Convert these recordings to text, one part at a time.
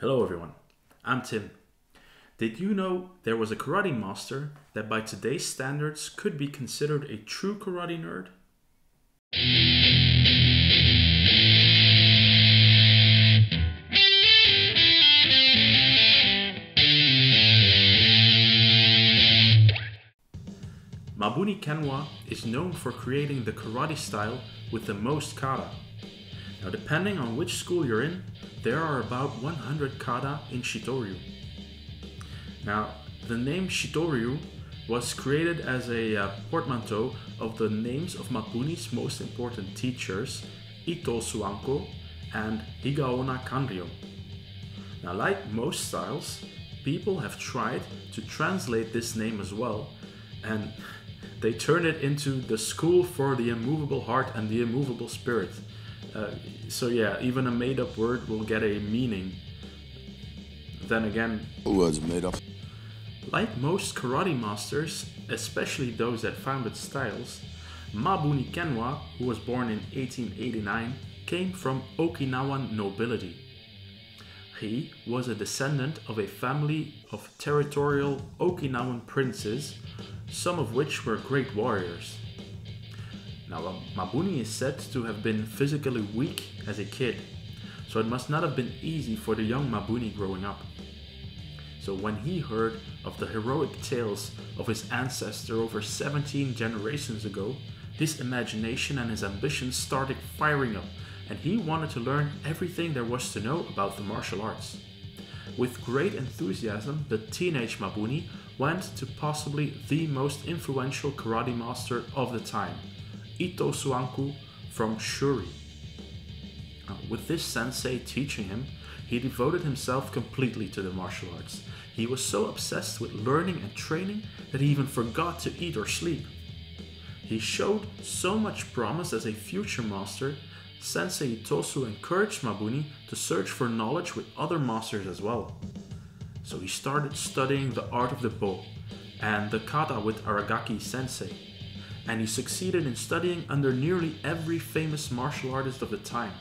Hello everyone, I'm Tim. Did you know there was a karate master that by today's standards could be considered a true karate nerd? Mabuni Kenwa is known for creating the karate style with the most kata. Now, depending on which school you're in, there are about 100 kata in Shito-ryu. Now, the name Shito-ryu was created as a portmanteau of the names of Mabuni's most important teachers, Itosu Anko and Higaonna Kanryo. Now, like most styles, people have tried to translate this name as well, and they turn it into the school for the immovable heart and the immovable spirit. So yeah, even a made-up word will get a meaning. Then again, words made up. Like most karate masters, especially those that founded styles, Mabuni Kenwa, who was born in 1889, came from Okinawan nobility. He was a descendant of a family of territorial Okinawan princes, some of which were great warriors. Now, Mabuni is said to have been physically weak as a kid, so it must not have been easy for the young Mabuni growing up. So when he heard of the heroic tales of his ancestor over 17 generations ago, his imagination and his ambition started firing up, and he wanted to learn everything there was to know about the martial arts. With great enthusiasm, the teenage Mabuni went to possibly the most influential karate master of the time, Itosu Anko from Shuri. With this sensei teaching him, he devoted himself completely to the martial arts. He was so obsessed with learning and training that he even forgot to eat or sleep. He showed so much promise as a future master. Sensei Itosu encouraged Mabuni to search for knowledge with other masters as well. So he started studying the art of the bo and the kata with Aragaki sensei, and he succeeded in studying under nearly every famous martial artist of the time.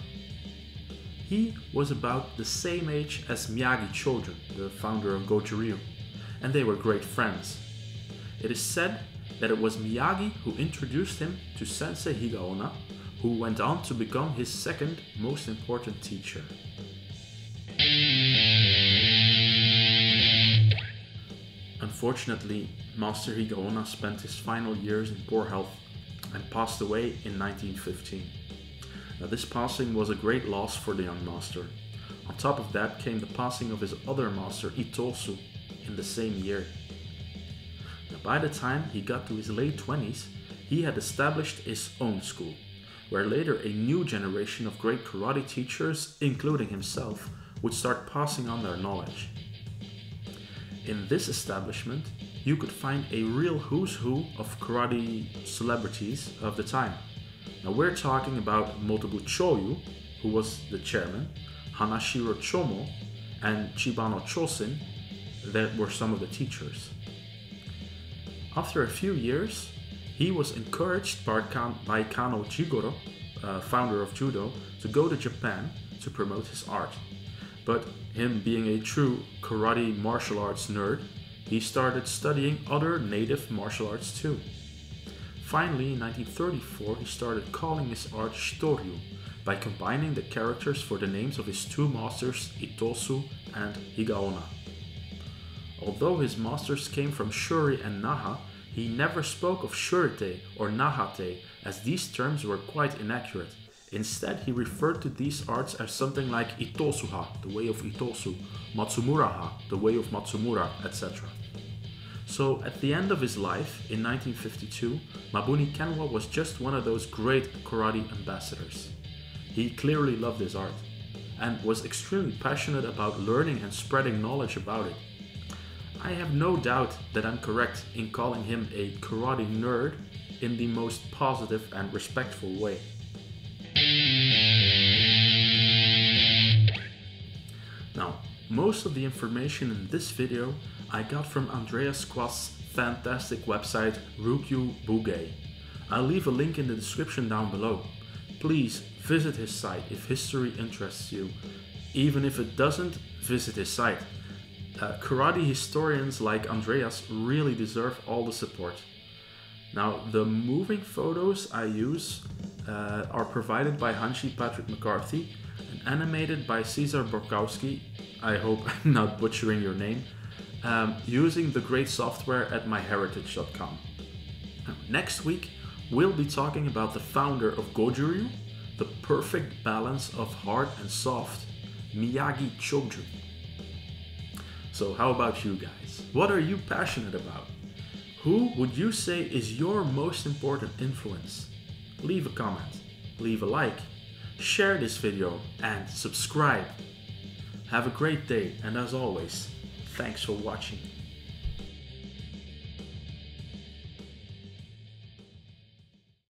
He was about the same age as Miyagi Chojun, the founder of Goju-ryu, and they were great friends. It is said that it was Miyagi who introduced him to Sensei Higaonna, who went on to become his second most important teacher. Unfortunately, Master Higaonna spent his final years in poor health and passed away in 1915. Now, this passing was a great loss for the young master. On top of that came the passing of his other master, Itosu, in the same year. Now, by the time he got to his late 20s, he had established his own school, where later a new generation of great karate teachers, including himself, would start passing on their knowledge. In this establishment, you could find a real who's who of karate celebrities of the time. Now, we're talking about Motobu Choyu, who was the chairman, Hanashiro Chomo, and Chibano Chosin, that were some of the teachers. After a few years, he was encouraged by Kano Jigoro, founder of Judo, to go to Japan to promote his art. But him being a true karate martial arts nerd, he started studying other native martial arts too. Finally, in 1934, he started calling his art Shito-ryu by combining the characters for the names of his two masters, Itosu and Higaonna. Although his masters came from Shuri and Naha, he never spoke of Shurite or Nahate, as these terms were quite inaccurate. Instead, he referred to these arts as something like Itosuha, the way of Itosu, Matsumuraha, the way of Matsumura, etc. So, at the end of his life, in 1952, Mabuni Kenwa was just one of those great karate ambassadors. He clearly loved his art, and was extremely passionate about learning and spreading knowledge about it. I have no doubt that I'm correct in calling him a karate nerd in the most positive and respectful way. Now, most of the information in this video I got from Andreas Quast's fantastic website Ryukyu Bugei. I'll leave a link in the description down below. Please visit his site if history interests you. even if it doesn't visit his site. Karate historians like Andreas really deserve all the support. Now, the moving photos I use are provided by Hanshi Patrick McCarthy and animated by Cesar Borkowski. I hope I'm not butchering your name, using the great software at myheritage.com. Next week, we'll be talking about the founder of Goju-ryu, the perfect balance of hard and soft, Miyagi Chojun. So how about you guys? What are you passionate about? Who would you say is your most important influence? Leave a comment, leave a like, share this video and subscribe. Have a great day, and as always, thanks for watching.